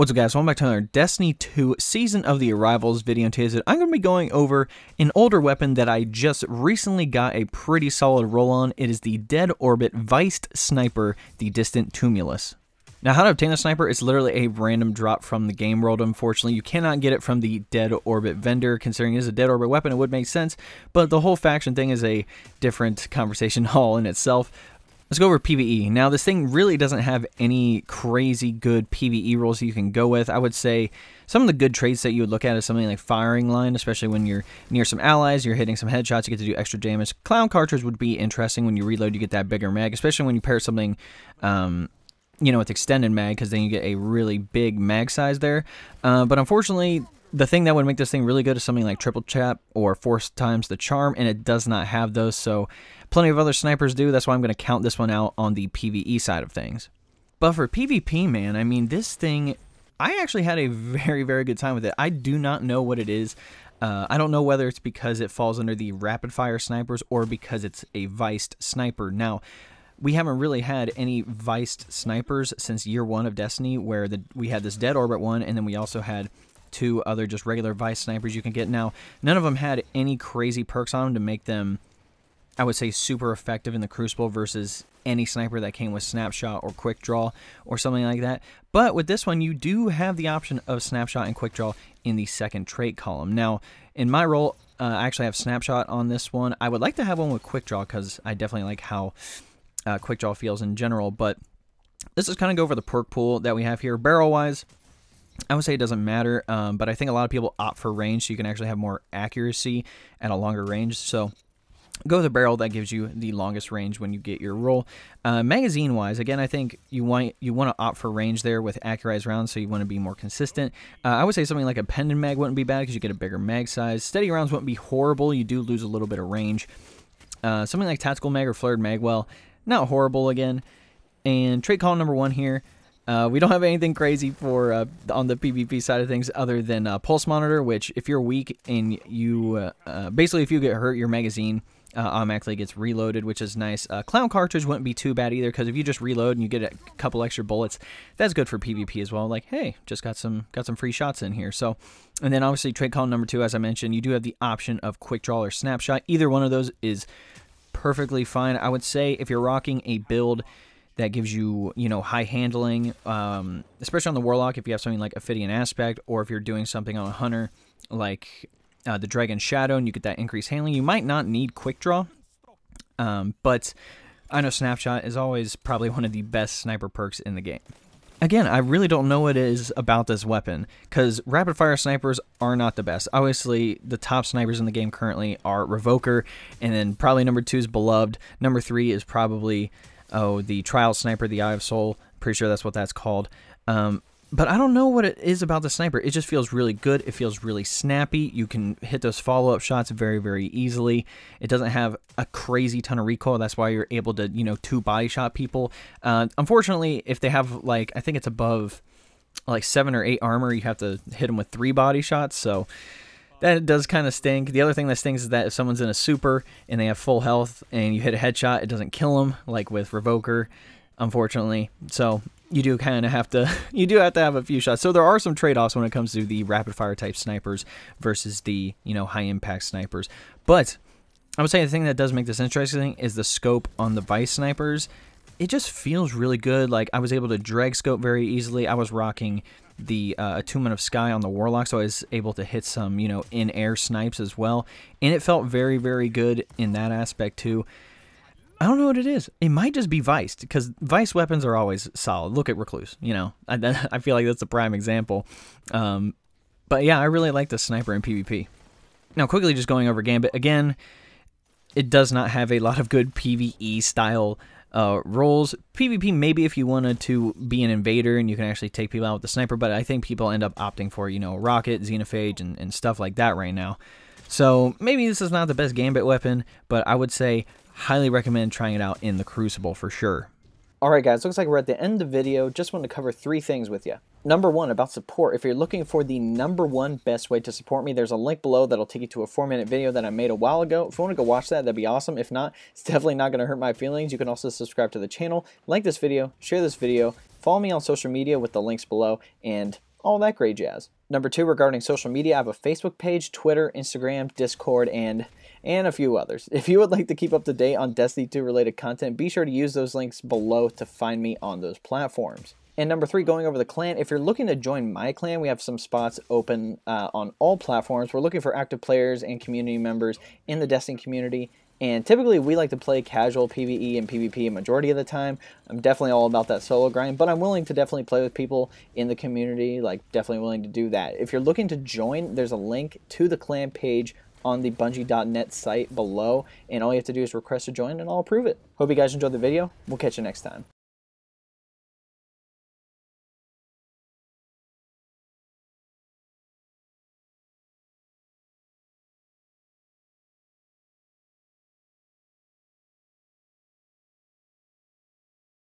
What's up guys, welcome back to another Destiny 2 Season of the Arrivals video. And today I'm going to be going over an older weapon that I just recently got a pretty solid roll on. It is the Dead Orbit Veist Sniper, the Distant Tumulus. Now how to obtain the sniper is literally a random drop from the game world. Unfortunately, you cannot get it from the Dead Orbit vendor. Considering it is a Dead Orbit weapon, it would make sense, but the whole faction thing is a different conversation all in itself. Let's go over PvE. Now, this thing really doesn't have any crazy good PvE rules you can go with. I would say some of the good traits that you would look at is something like firing line, especially when you're near some allies, you're hitting some headshots, you get to do extra damage. Clown Cartridge would be interesting. When you reload, you get that bigger mag, especially when you pair something, you know, with extended mag, because then you get a really big mag size there. But unfortunately, the thing that would make this thing really good is something like Triple Chap or Force Times the Charm, and it does not have those, so plenty of other snipers do. That's why I'm going to count this one out on the PvE side of things. But for PvP, man, I mean, this thing, I actually had a very, very good time with it. I do not know what it is. I don't know whether it's because it falls under the Rapid Fire snipers or because it's a Veist sniper. Now, we haven't really had any Veist snipers since year one of Destiny, where we had this Dead Orbit one, and then we also had two other just regular Veist snipers you can get. Now, none of them had any crazy perks on them to make them, I would say, super effective in the Crucible versus any sniper that came with snapshot or quick draw or something like that. But with this one, you do have the option of snapshot and quick draw in the second trait column. Now, in my role, I actually have snapshot on this one. I would like to have one with quick draw because I definitely like how quick draw feels in general. But this is kind of go over the perk pool that we have here. Barrel wise, I would say it doesn't matter, but I think a lot of people opt for range, so you can actually have more accuracy at a longer range. So go with a barrel that gives you the longest range when you get your roll. Magazine-wise, again, I think you want to opt for range there with accurized rounds, so you want to be more consistent. I would say something like a Pendant Mag wouldn't be bad because you get a bigger mag size. Steady Rounds wouldn't be horrible. You do lose a little bit of range. Something like Tactical Mag or Flared Mag, well, not horrible again. And trait column number one here. We don't have anything crazy for on the PvP side of things other than Pulse Monitor, which if you're weak and you basically if you get hurt, your magazine automatically gets reloaded, which is nice. Clown Cartridge wouldn't be too bad either because if you just reload and you get a couple extra bullets, that's good for PvP as well. Like, hey, just got some free shots in here. So, and then obviously trait column number two, as I mentioned, you do have the option of quick draw or snapshot. Either one of those is perfectly fine. I would say if you're rocking a build that gives you, you know, high handling, especially on the Warlock, if you have something like Ophidian Aspect, or if you're doing something on a Hunter, like the Dragon Shadow, and you get that increased handling, you might not need Quick Draw, but I know Snapshot is always probably one of the best sniper perks in the game. Again, I really don't know what it is about this weapon, because Rapid Fire snipers are not the best. Obviously, the top snipers in the game currently are Revoker, and then probably number two is Beloved. Number three is probably, oh, the trial sniper, the Eye of Soul. Pretty sure that's what that's called. But I don't know what it is about the sniper. It just feels really good. It feels really snappy. You can hit those follow-up shots very, very easily. It doesn't have a crazy ton of recoil. That's why you're able to, you know, two body shot people. Unfortunately, if they have, like, I think it's above, like, 7 or 8 armor, you have to hit them with 3 body shots, so that does kind of stink. The other thing that stings is that if someone's in a super and they have full health and you hit a headshot, it doesn't kill them, like with Revoker, unfortunately. So you do kind of have to, you do have to have a few shots. So there are some trade-offs when it comes to the rapid fire type snipers versus the, you know, high impact snipers. But I would say the thing that does make this interesting is the scope on the Veist snipers. It just feels really good. Like, I was able to drag scope very easily. I was rocking the Attunement of Sky on the Warlock, so I was able to hit some, you know, in-air snipes as well. And it felt very, very good in that aspect too. I don't know what it is. It might just be Veist, because Veist weapons are always solid. Look at Recluse, you know. I feel like that's a prime example. But yeah, I really like the sniper in PvP. Now, quickly just going over Gambit. Again, it does not have a lot of good PvE style roles. PvP, maybe if you wanted to be an invader and you can actually take people out with the sniper, but I think people end up opting for, you know, Rocket, Xenophage, and stuff like that right now. So maybe this is not the best Gambit weapon, but I would say highly recommend trying it out in the Crucible for sure. Alright guys, looks like we're at the end of the video. Just wanted to cover 3 things with you. Number 1, about support. If you're looking for the #1 best way to support me, there's a link below that'll take you to a 4-minute video that I made a while ago. If you want to go watch that, that'd be awesome. If not, it's definitely not going to hurt my feelings. You can also subscribe to the channel, like this video, share this video, follow me on social media with the links below, and all that great jazz. Number two, regarding social media, I have a Facebook page, Twitter, Instagram, Discord, and a few others. If you would like to keep up to date on Destiny 2 related content, be sure to use those links below to find me on those platforms. And number three, going over the clan, if you're looking to join my clan, we have some spots open on all platforms. We're looking for active players and community members in the Destiny community. And typically, we like to play casual PvE and PvP a majority of the time. I'm definitely all about that solo grind, but I'm willing to definitely play with people in the community, like definitely willing to do that. If you're looking to join, there's a link to the clan page on the Bungie.net site below, and all you have to do is request to join, and I'll approve it. Hope you guys enjoyed the video. We'll catch you next time.